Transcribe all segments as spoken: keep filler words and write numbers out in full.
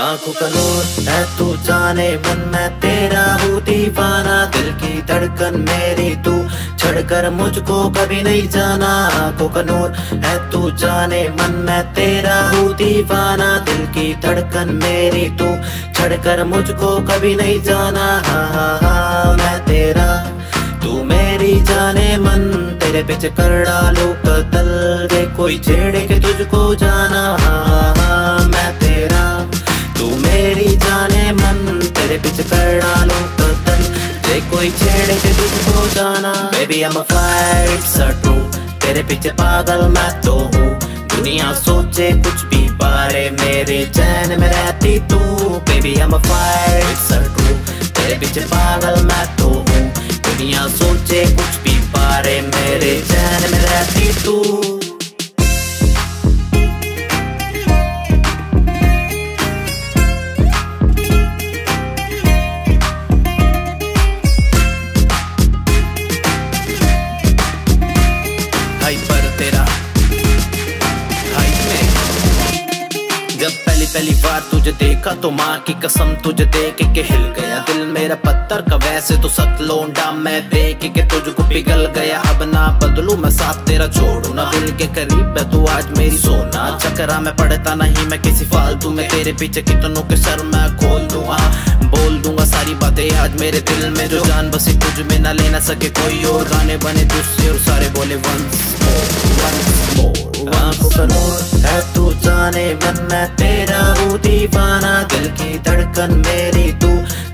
आंखों का नूर है तू, जाने मन मैं तेरा हूँ दीवाना। दिल की धड़कन मेरी तू, छड़कर मुझको कभी नहीं जाना। आंखों का नूर है तू, जाने मन मैं तेरा हूँ दीवाना। दिल की धड़कन मेरी तू, छड़कर मुझको कभी नहीं जाना। हा हा हा मैं तेरा, तू मेरी, जाने मन तेरे पीछे कर डालू कतल। दे कोई छेड़े के तुझको जाना। हा हा मैं तेरा, तू मेरी, जाने मन तेरे पीछे कर डालू कतल। दे कोई छेड़े के तुझको जाना। Baby I'm a fire, it's a true, तेरे पीछे पागल मैं तो हूँ। दुनिया सोचे कुछ भी बारे, मेरे चैन में रहती तू। Baby I'm a fire, it's a true, तेरे पीछे पागल मैं तो हूँ। दुनिया सोचे कुछ भी बारे, मेरे चैन में रहती तू। पहली बार तुझे देखा तो माँ की कसम, तुझे देख के हिल गया दिल मेरा पत्थर का। वैसे तो सत लौंडा मैं, देख के तुझको पिघल गया। अब ना बदलू मैं साथ तेरा, छोड़ू ना। दिल के करीब है तू आज मेरी सोना। चकरा में पड़ता नहीं मैं किसी फालतू में, तेरे पीछे कितनों के सर मैं खोल दूंगा। बोल दूंगा सारी बातें आज मेरे दिल में, जो जान बसी तुझ में ना लेना सके कोई और। गाने बने तुझसे और सारे बोले वंस मोर है तू, जाने मन मैं तेरा हूँ दीवाना। दिल की धड़कन मेरी तू,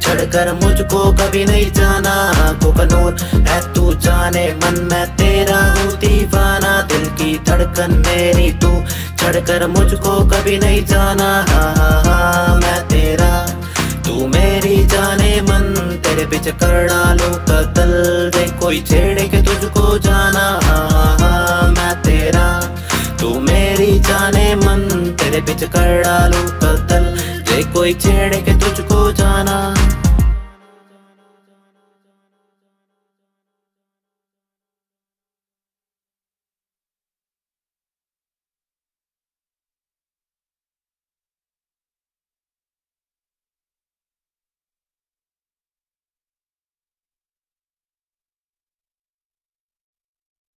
छड़कर मुझको कभी नहीं जाना। आंखों का नूर है तू, जाने मन मैं तेरा हूँ दीवाना। दिल की धड़कन मेरी तू, छड़कर मुझको कभी नहीं जाना। हा हा हा मैं तेरा, तू मेरी, जाने मन तेरे पीछे कर डालू कतल। दे कोई छेड़े के तुझको जाना। हा हा मैं तेरा, तू मेरी, जाने मन तेरे पीछे कर डालू कतल। दे कोई छेड़े के